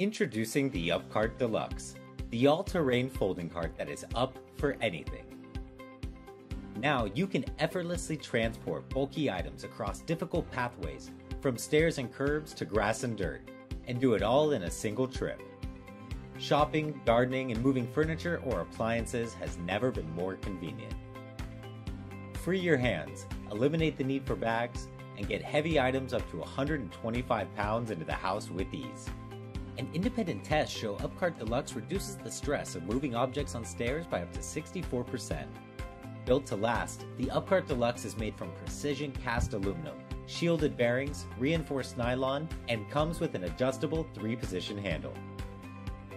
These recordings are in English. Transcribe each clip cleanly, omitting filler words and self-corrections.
Introducing the UpCart Deluxe, the all-terrain folding cart that is up for anything. Now you can effortlessly transport bulky items across difficult pathways, from stairs and curbs to grass and dirt, and do it all in a single trip. Shopping, gardening, and moving furniture or appliances has never been more convenient. Free your hands, eliminate the need for bags, and get heavy items up to 125 pounds into the house with ease. An independent test show UpCart Deluxe reduces the stress of moving objects on stairs by up to 64%. Built to last, the UpCart Deluxe is made from precision cast aluminum, shielded bearings, reinforced nylon, and comes with an adjustable 3-position handle.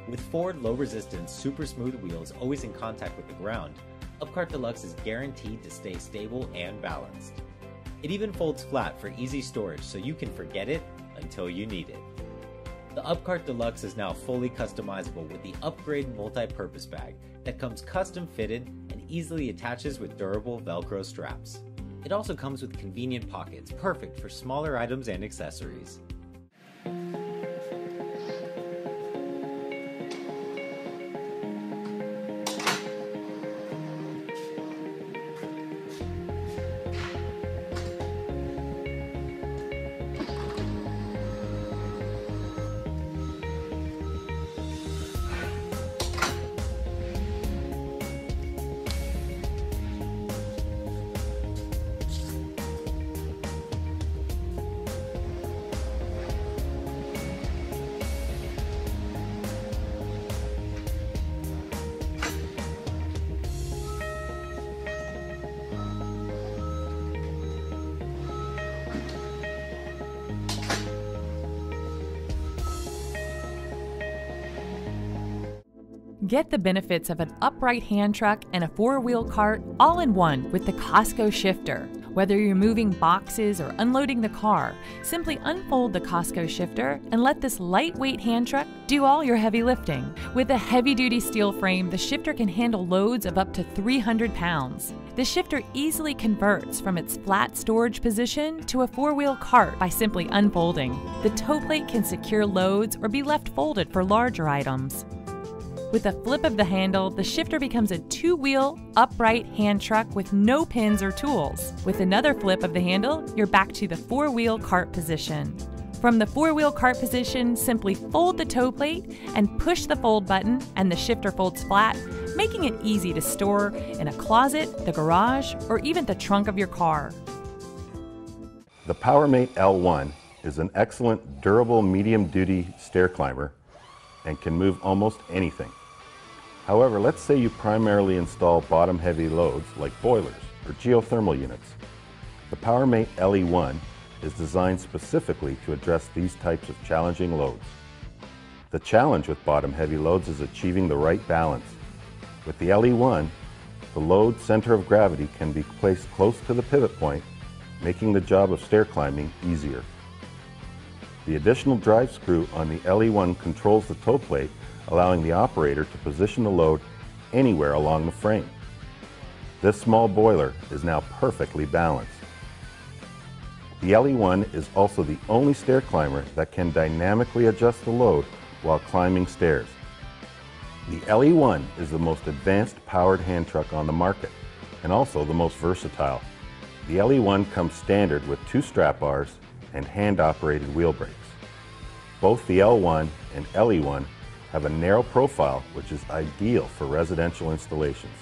With forward low-resistance, super-smooth wheels always in contact with the ground, UpCart Deluxe is guaranteed to stay stable and balanced. It even folds flat for easy storage so you can forget it until you need it. The UpCart Deluxe is now fully customizable with the upgraded multi-purpose bag that comes custom-fitted and easily attaches with durable Velcro straps. It also comes with convenient pockets, perfect for smaller items and accessories. Get the benefits of an upright hand truck and a 4-wheel cart all in one with the Costco shifter. Whether you're moving boxes or unloading the car, simply unfold the Costco shifter and let this lightweight hand truck do all your heavy lifting. With a heavy-duty steel frame, the shifter can handle loads of up to 300 pounds. The shifter easily converts from its flat storage position to a 4-wheel cart by simply unfolding. The tow plate can secure loads or be left folded for larger items. With a flip of the handle, the shifter becomes a 2-wheel, upright hand truck with no pins or tools. With another flip of the handle, you're back to the 4-wheel cart position. From the 4-wheel cart position, simply fold the tow plate and push the fold button, and the shifter folds flat, making it easy to store in a closet, the garage, or even the trunk of your car. The PowerMate L1 is an excellent, durable, medium-duty stair climber and can move almost anything. However, let's say you primarily install bottom-heavy loads like boilers or geothermal units. The PowerMate LE1 is designed specifically to address these types of challenging loads. The challenge with bottom-heavy loads is achieving the right balance. With the LE1, the load center of gravity can be placed close to the pivot point, making the job of stair climbing easier. The additional drive screw on the LE1 controls the tow plate, allowing the operator to position the load anywhere along the frame. This small boiler is now perfectly balanced. The LE1 is also the only stair climber that can dynamically adjust the load while climbing stairs. The LE1 is the most advanced powered hand truck on the market, and also the most versatile. The LE1 comes standard with 2 strap bars and hand-operated wheel brakes. Both the L1 and LE1 have a narrow profile, which is ideal for residential installations.